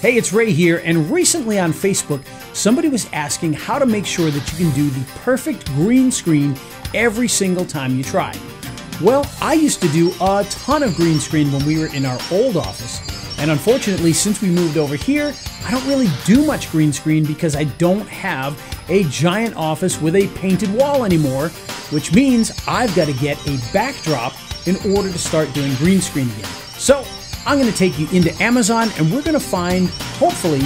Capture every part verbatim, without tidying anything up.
Hey, it's Ray here, and recently on Facebook, somebody was asking how to make sure that you can do the perfect green screen every single time you try. Well, I used to do a ton of green screen when we were in our old office, and unfortunately, since we moved over here, I don't really do much green screen because I don't have a giant office with a painted wall anymore, which means I've got to get a backdrop in order to start doing green screen again. So I'm going to take you into Amazon and we're going to find, hopefully,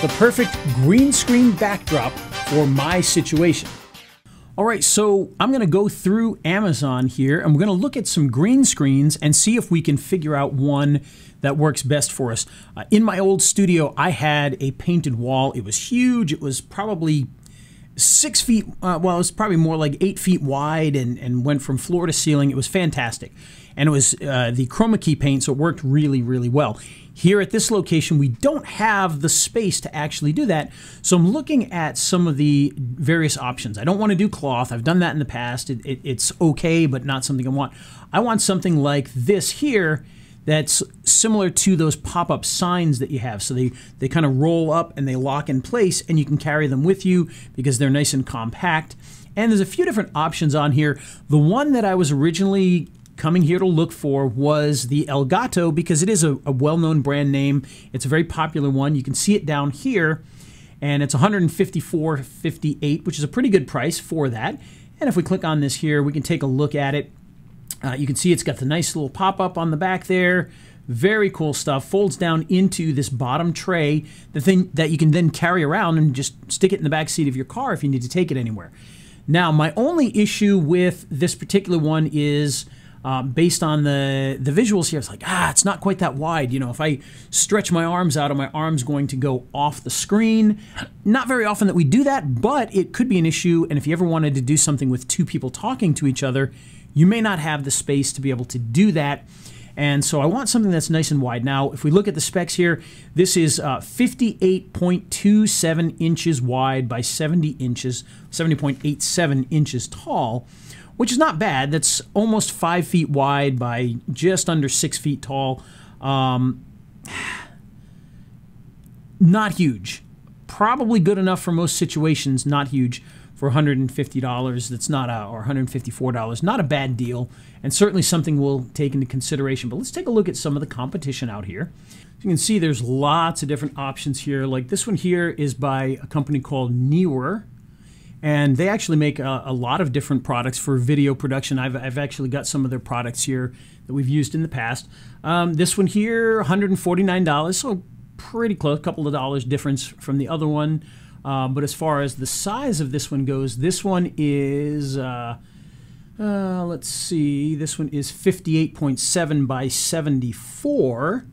the perfect green screen backdrop for my situation. All right, so I'm going to go through Amazon here and we're going to look at some green screens and see if we can figure out one that works best for us. Uh, in my old studio, I had a painted wall. It was huge. It was probably six feet, uh, well, it was probably more like eight feet wide and, and went from floor to ceiling. It was fantastic. And it was uh, the chromakey paint, so it worked really, really well. Here at this location, we don't have the space to actually do that, so I'm looking at some of the various options. I don't want to do cloth. I've done that in the past. It, it, it's okay, but not something I want. I want something like this here that's similar to those pop-up signs that you have. So they, they kind of roll up and they lock in place and you can carry them with you because they're nice and compact. And there's a few different options on here. The one that I was originally coming here to look for was the Elgato because it is a, a well-known brand name. It's a very popular one. You can see it down here and it's one hundred fifty-four dollars and fifty-eight cents, which is a pretty good price for that. And if we click on this here, we can take a look at it. Uh, you can see it's got the nice little pop-up on the back there. Very cool stuff. Folds down into this bottom tray, the thing that you can then carry around and just stick it in the back seat of your car if you need to take it anywhere. Now, my only issue with this particular one is uh, based on the, the visuals here, it's like, ah, it's not quite that wide. You know, if I stretch my arms out, are my arms going to go off the screen? Not very often that we do that, but it could be an issue. And if you ever wanted to do something with two people talking to each other, you may not have the space to be able to do that. And so I want something that's nice and wide. Now, if we look at the specs here, this is uh, fifty-eight point two seven inches wide by seventy inches, seventy point eight seven inches tall, which is not bad. That's almost five feet wide by just under six feet tall. Um, not huge. Probably good enough for most situations, not huge. For one hundred fifty dollars, that's not a, or one hundred fifty-four dollars, not a bad deal, and certainly something we'll take into consideration. But let's take a look at some of the competition out here. So you can see there's lots of different options here. Like this one here is by a company called Neewer, and they actually make a, a lot of different products for video production. I've, I've actually got some of their products here that we've used in the past. Um, this one here, one hundred forty-nine dollars, so pretty close, a couple of dollars difference from the other one. Uh, but as far as the size of this one goes, this one is, uh, uh, let's see, this one is fifty-eight point seven by seventy-four,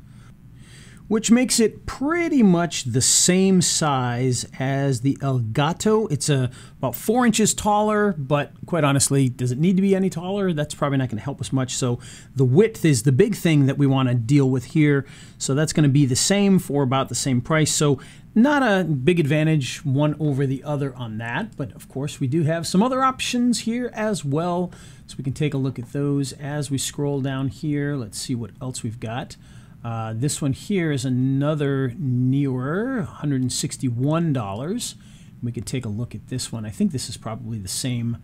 which makes it pretty much the same size as the Elgato. It's uh, about four inches taller, but quite honestly, does it need to be any taller? That's probably not going to help us much. So the width is the big thing that we want to deal with here. So that's going to be the same for about the same price. So not a big advantage one over the other on that. But of course, we do have some other options here as well. So we can take a look at those as we scroll down here. Let's see what else we've got. Uh, this one here is another newer, one hundred sixty-one dollars. We could take a look at this one. I think this is probably the same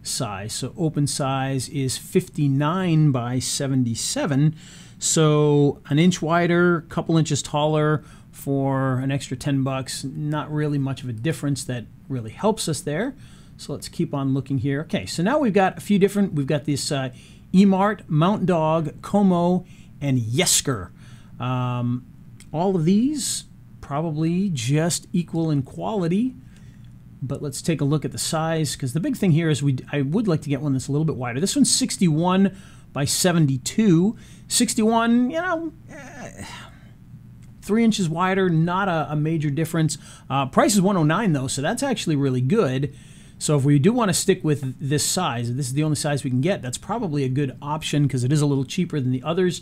size. So open size is fifty-nine by seventy-seven. So an inch wider, couple inches taller for an extra ten bucks. Not really much of a difference that really helps us there. So let's keep on looking here. Okay, so now we've got a few different. We've got this uh, eMart, Mountain Dog, Como, and Yesker. Um, all of these probably just equal in quality, but let's take a look at the size because the big thing here is we I would like to get one that's a little bit wider. This one's sixty-one by seventy-two. sixty-one, you know, eh, three inches wider, not a, a major difference. Uh, price is one hundred nine dollars though, so that's actually really good. So if we do want to stick with this size, if this is the only size we can get, that's probably a good option because it is a little cheaper than the others.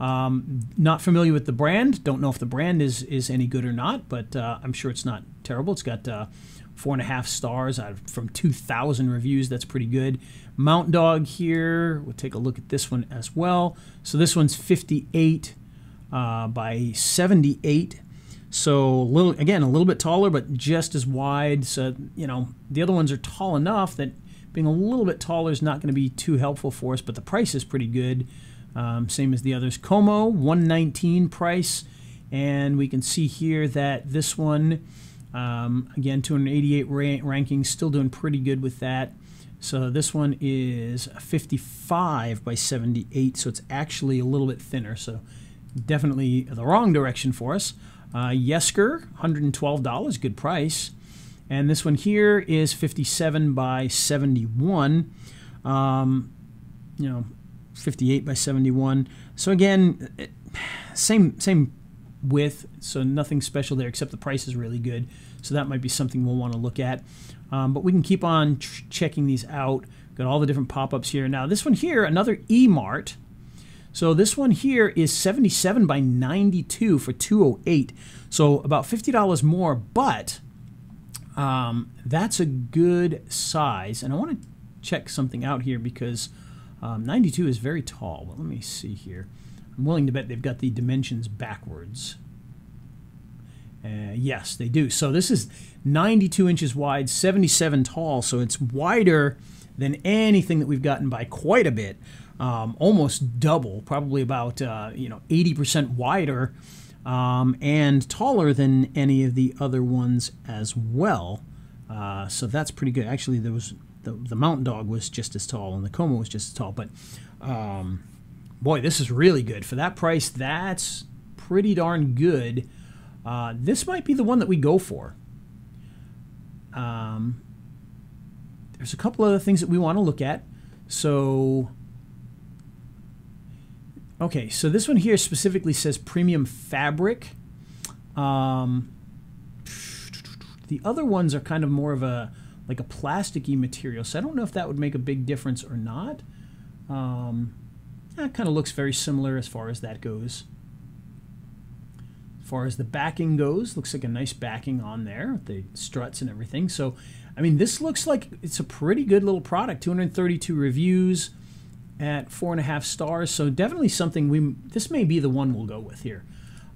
Um, not familiar with the brand. Don't know if the brand is, is any good or not, but uh, I'm sure it's not terrible. It's got uh, four and a half stars out of, from two thousand reviews. That's pretty good. Mountain Dog here. We'll take a look at this one as well. So this one's fifty-eight uh, by seventy-eight. So little, again, a little bit taller, but just as wide. So, you know, the other ones are tall enough that being a little bit taller is not going to be too helpful for us, but the price is pretty good. Um, same as the others. Como, one nineteen price. And we can see here that this one, um, again, two eighty-eight ra rankings, still doing pretty good with that. So this one is fifty-five by seventy-eight, so it's actually a little bit thinner. So definitely the wrong direction for us. Uh, Yesker, one hundred twelve dollars, good price. And this one here is fifty-seven by seventy-one, um, you know, fifty-eight by seventy-one. So again, it, same same width, so nothing special there except the price is really good. So that might be something we'll want to look at. Um, but we can keep on ch checking these out. Got all the different pop-ups here. Now this one here, another eMart. So this one here is seventy-seven by ninety-two for two oh eight, so about fifty dollars more, but um, that's a good size. And I want to check something out here because um, ninety-two is very tall. But let me see here. I'm willing to bet they've got the dimensions backwards. Uh, yes, they do. So this is ninety-two inches wide, seventy-seven tall, so it's wider than anything that we've gotten by quite a bit. Um, almost double, probably about uh, you know, eighty percent wider, um, and taller than any of the other ones as well. Uh, so that's pretty good. Actually, there was the, the Mountain Dog was just as tall, and the Como was just as tall. But um, boy, this is really good for that price. That's pretty darn good. Uh, this might be the one that we go for. Um, there's a couple other things that we want to look at. So. Okay, so this one here specifically says premium fabric. Um, the other ones are kind of more of a like a plasticky material, so I don't know if that would make a big difference or not. Um, that kind of looks very similar as far as that goes. As far as the backing goes, looks like a nice backing on there, the struts and everything. So, I mean, this looks like it's a pretty good little product. two hundred thirty-two reviews. At four and a half stars, so definitely something we, this may be the one we'll go with here.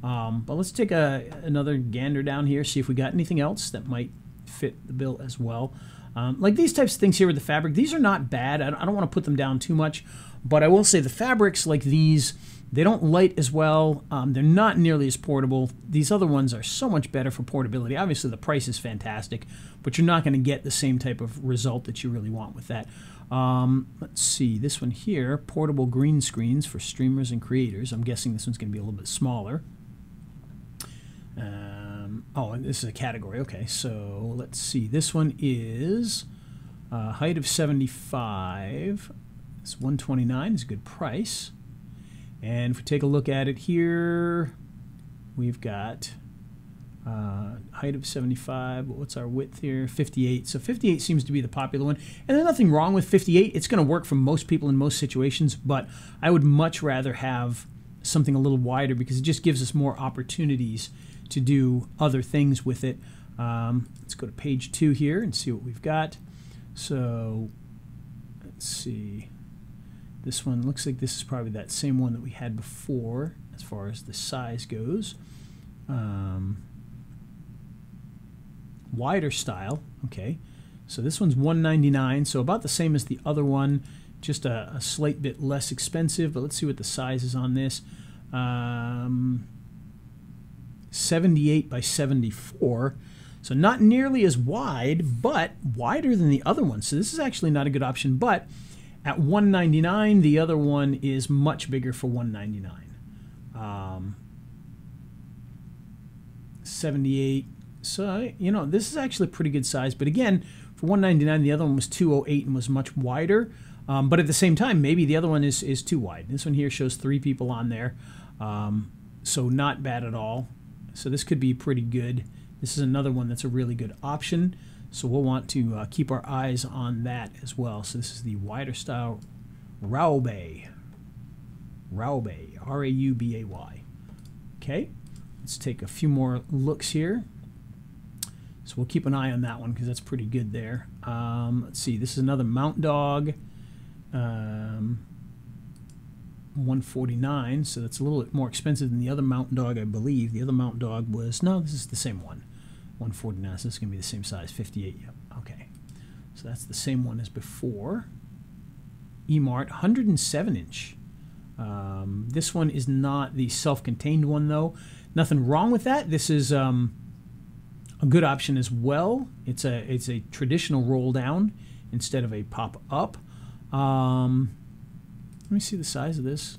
Um, but let's take a, another gander down here, see if we got anything else that might fit the bill as well. Um, like these types of things here with the fabric, these are not bad. I don't, I don't want to put them down too much, but I will say the fabrics like these, they don't light as well. Um, they're not nearly as portable. These other ones are so much better for portability. Obviously, the price is fantastic, but you're not going to get the same type of result that you really want with that. Um, let's see, this one here, portable green screens for streamers and creators. I'm guessing this one's going to be a little bit smaller. Um, oh, and this is a category. Okay, so let's see. This one is uh, height of seventy-five. It's one twenty-nine. It's a good price. And if we take a look at it here, we've got Uh, height of seventy-five, what's our width here? fifty-eight. So fifty-eight seems to be the popular one. And there's nothing wrong with fifty-eight. It's going to work for most people in most situations, but I would much rather have something a little wider because it just gives us more opportunities to do other things with it. Um, let's go to page two here and see what we've got. So let's see. This one looks like this is probably that same one that we had before as far as the size goes. Um, wider style. Okay, so this one's one ninety-nine, so about the same as the other one, just a, a slight bit less expensive. But let's see what the size is on this. um, seventy-eight by seventy-four, so not nearly as wide, but wider than the other one, so this is actually not a good option. But at one ninety-nine, the other one is much bigger for one ninety-nine. um, seventy-eight. So, you know, this is actually a pretty good size. But again, for one ninety-nine, the other one was two oh eight and was much wider. Um, but at the same time, maybe the other one is, is too wide. This one here shows three people on there. Um, so not bad at all. So this could be pretty good. This is another one that's a really good option. So we'll want to uh, keep our eyes on that as well. So this is the wider style Raubay. Raubay. R A U B A Y. Okay. Let's take a few more looks here. So we'll keep an eye on that one because that's pretty good there. Um, let's see, this is another Mount Dog. Um, one forty-nine, so that's a little bit more expensive than the other Mountain Dog, I believe. The other Mountain Dog was, no, this is the same one, one forty-nine, so this is going to be the same size, fifty-eight, yep, okay. So that's the same one as before. eMart, one oh seven inch. Um, this one is not the self-contained one, though. Nothing wrong with that. This is um, a good option as well. It's a, it's a traditional roll down instead of a pop up. Um, let me see the size of this,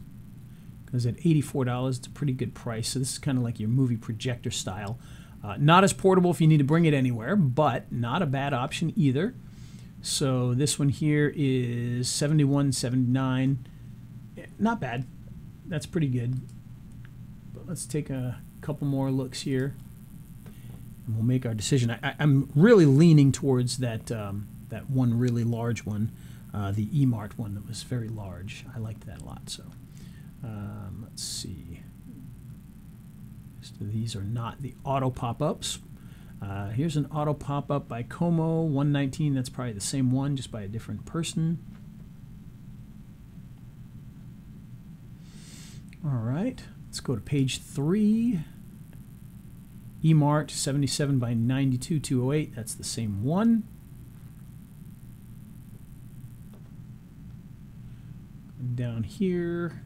because at eighty-four dollars, it's a pretty good price. So this is kind of like your movie projector style. Uh, not as portable if you need to bring it anywhere, but not a bad option either. So this one here is seventy-one seventy-nine. Not bad. That's pretty good. But let's take a couple more looks here, and we'll make our decision. I, I, I'm really leaning towards that um, that one really large one, uh, the eMart one that was very large. I liked that a lot. So um, let's see. So these are not the auto pop-ups. Uh, here's an auto pop-up by Como, one nineteen. That's probably the same one, just by a different person. All right, let's go to page three. eMart, seventy-seven by ninety-two, two oh eight. That's the same one. And down here,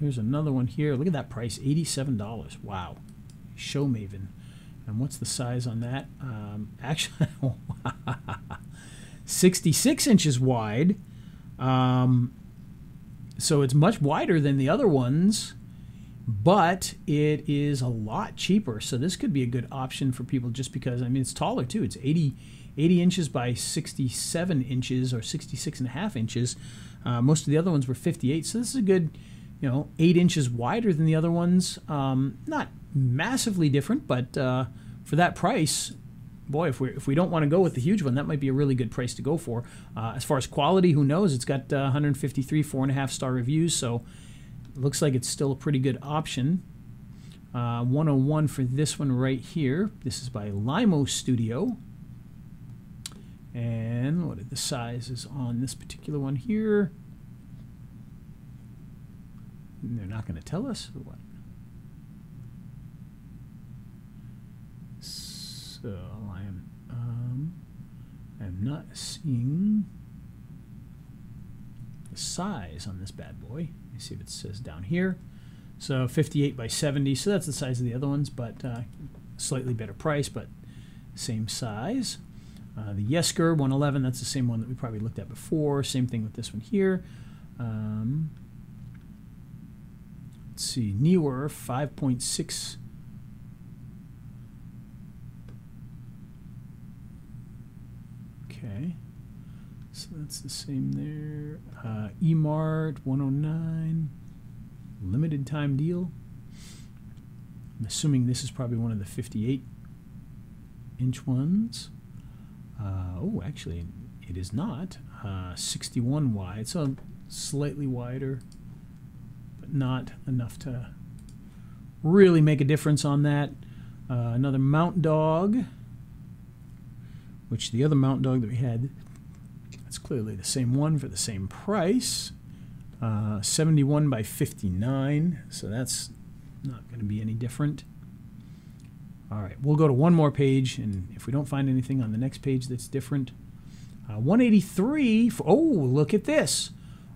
here's another one here. Look at that price, eighty-seven dollars. Wow. Showmaven. And what's the size on that? Um, actually, sixty-six inches wide. Um, so it's much wider than the other ones, but it is a lot cheaper. So this could be a good option for people, just because, I mean, it's taller too. It's eighty, eighty inches by sixty-seven inches, or sixty-six and a half inches. Uh, most of the other ones were fifty-eight. So this is a good, you know, eight inches wider than the other ones. Um, not massively different, but uh, for that price, boy, if we if we don't want to go with the huge one, that might be a really good price to go for. Uh, as far as quality, who knows? It's got uh, one hundred fifty-three four and a half star reviews, so it looks like it's still a pretty good option. Uh, one oh one for this one right here. This is by Limo Studio. And what are the sizes on this particular one here? They're not going to tell us what. So I am, um, I am not seeing the size on this bad boy. Let me see if it says down here. So fifty-eight by seventy. So that's the size of the other ones, but uh, slightly better price, but same size. Uh, the Yesker one eleven. That's the same one that we probably looked at before. Same thing with this one here. Um, Let's see, Neewer five point six. Okay, so that's the same there. Uh, eMart one oh nine, limited time deal. I'm assuming this is probably one of the fifty-eight inch ones. Uh, oh, actually, it is not. Uh, sixty-one wide, so slightly wider. Not enough to really make a difference on that. Uh, another Mountain Dog, which the other Mountain Dog that we had, that's clearly the same one for the same price. Uh, seventy-one by fifty-nine, so that's not going to be any different. All right, we'll go to one more page, and if we don't find anything on the next page that's different, uh, one eighty-three for, oh, look at this.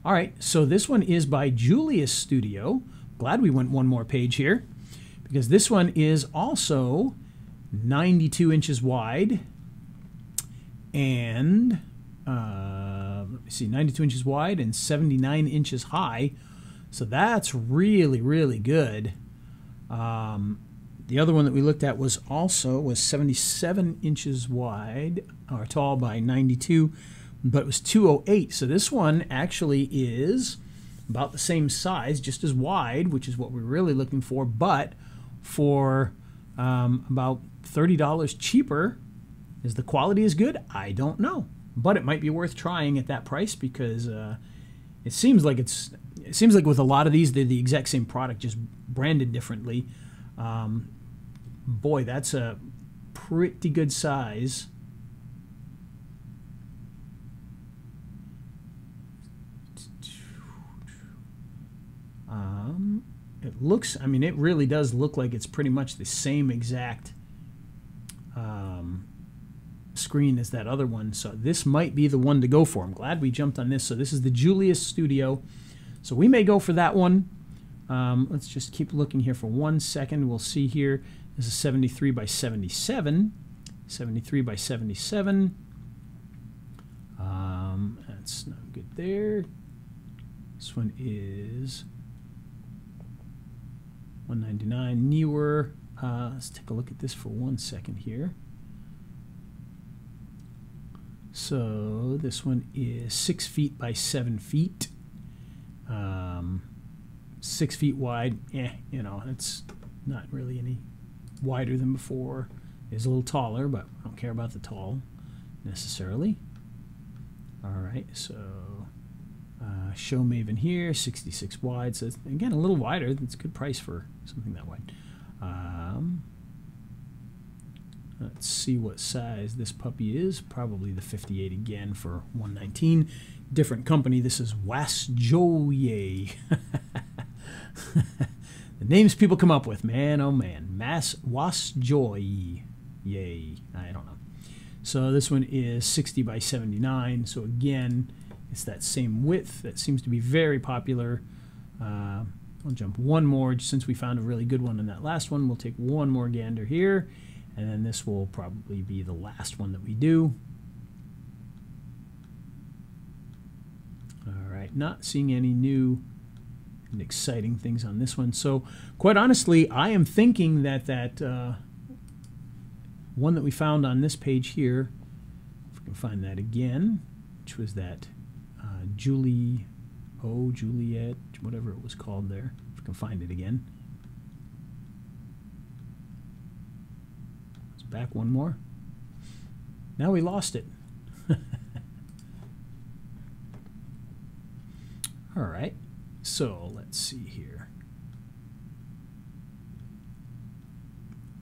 All right, so this one is by Julius Studio. Glad we went one more page here, because this one is also ninety-two inches wide and, uh, let me see, ninety-two inches wide and seventy-nine inches high. So that's really, really good. Um, the other one that we looked at was also was seventy-seven inches wide or tall by ninety-two. But it was two oh eight, so this one actually is about the same size, just as wide, which is what we're really looking for, but for um, about thirty dollars cheaper. Is the quality as good? I don't know, but it might be worth trying at that price, because uh, it seems like it's it seems like with a lot of these, they're the exact same product, just branded differently. Um, boy, that's a pretty good size. it looks, I mean, it really does look like it's pretty much the same exact um, screen as that other one. So this might be the one to go for. I'm glad we jumped on this. So this is the Julius Studio. So we may go for that one. Um, let's just keep looking here for one second. We'll see here. This is seventy-three by seventy-seven. seventy-three by seventy-seven. Um, that's not good there. This one is one ninety-nine. Neewer. Uh, let's take a look at this for one second here. So this one is six feet by seven feet. Um, six feet wide. Yeah, you know, it's not really any wider than before. It's a little taller, but I don't care about the tall necessarily. All right, so uh, Showmaven here, sixty-six wide. So again, a little wider. That's a good price for something that wide. Um, Let's see what size this puppy is. Probably the fifty-eight again for one nineteen. Different company. This is Wasjoye. The names people come up with, man, oh man. Mass Wasjoye. Yay. I don't know. So this one is sixty by seventy-nine. So again, it's that same width. That seems to be very popular. Uh, I'll jump one more since we found a really good one in that last one. We'll take one more gander here. And then this will probably be the last one that we do. All right, not seeing any new and exciting things on this one. So quite honestly, I am thinking that that uh, one that we found on this page here, if we can find that again, which was that uh, Julie, oh, Juliet, whatever it was called there, if we can find it again. Back one more. Now we lost it. All right, so let's see here.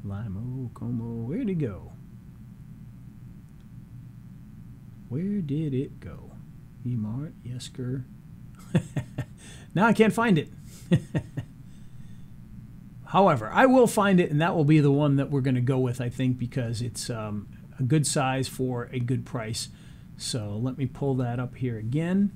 Limo, Como, where'd it go? Where did it go? eMart, Yesker. Now I can't find it. However, I will find it, and that will be the one that we're going to go with, I think, because it's um, a good size for a good price. So let me pull that up here again.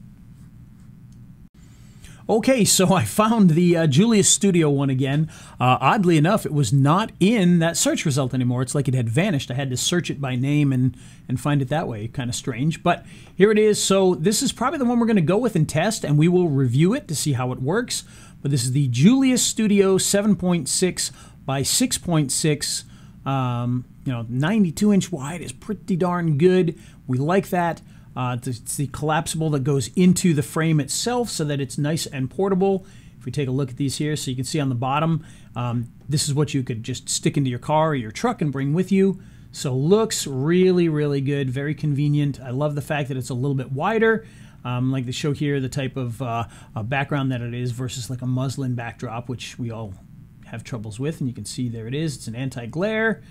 Okay, so I found the uh, Julius Studio one again. Uh, oddly enough, it was not in that search result anymore. It's like it had vanished. I had to search it by name and, and find it that way. Kind of strange, but here it is. So this is probably the one we're going to go with and test, and we will review it to see how it works. But this is the Julius Studio seven point six by six point six. Um, you know, ninety-two inch wide is pretty darn good. We like that. Uh, it's the collapsible that goes into the frame itself so that it's nice and portable. If we take a look at these here, so you can see on the bottom, um, this is what you could just stick into your car or your truck and bring with you. So looks really, really good. Very convenient. I love the fact that it's a little bit wider. Um, like they show here, the type of uh, uh, background that it is versus like a muslin backdrop, which we all have troubles with. And you can see there it is. It's an anti-glare,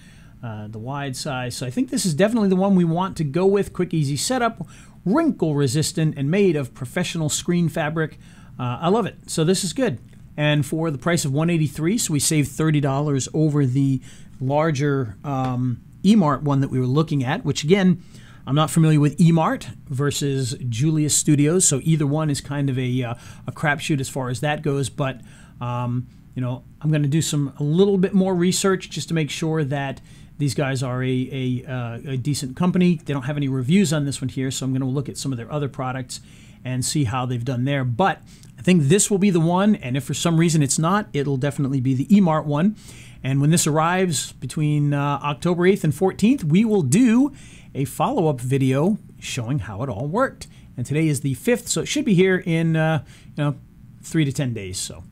uh, the wide size. So I think this is definitely the one we want to go with. Quick, easy setup, wrinkle resistant, and made of professional screen fabric. Uh, I love it. So this is good. And for the price of one eighty-three dollars, so we saved thirty dollars over the larger um, eMart one that we were looking at, which again, I'm not familiar with eMart versus Julius Studios, so either one is kind of a, uh, a crapshoot as far as that goes. But um, you know, I'm going to do some a little bit more research just to make sure that these guys are a, a, uh, a decent company. They don't have any reviews on this one here, so I'm going to look at some of their other products and see how they've done there. But I think this will be the one, and if for some reason it's not, it'll definitely be the eMart one. And when this arrives between uh, October eighth and fourteenth, we will do a follow-up video showing how it all worked. And today is the fifth, so it should be here in uh, you know, three to ten days. So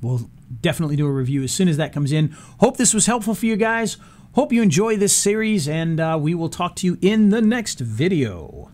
we'll definitely do a review as soon as that comes in. Hope this was helpful for you guys. Hope you enjoy this series, and uh, we will talk to you in the next video.